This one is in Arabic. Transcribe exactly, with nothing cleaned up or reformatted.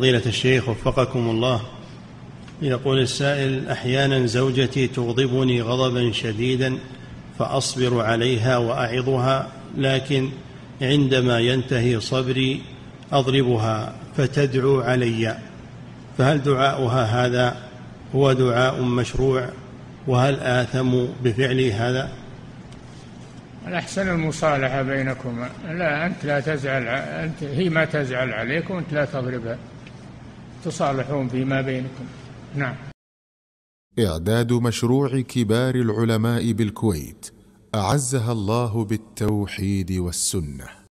فضيلة الشيخ وفقكم الله، يقول السائل: أحيانا زوجتي تغضبني غضبا شديدا فأصبر عليها وأعظها، لكن عندما ينتهي صبري أضربها فتدعو علي، فهل دعاؤها هذا هو دعاء مشروع؟ وهل آثم بفعلي هذا؟ الأحسن المصالحة بينكما، لا أنت لا تزعل، أنت هي ما تزعل عليك وأنت لا تضربها، تصالحون فيما بينكم. نعم. إعداد مشروع كبار العلماء بالكويت أعزها الله بالتوحيد والسنة.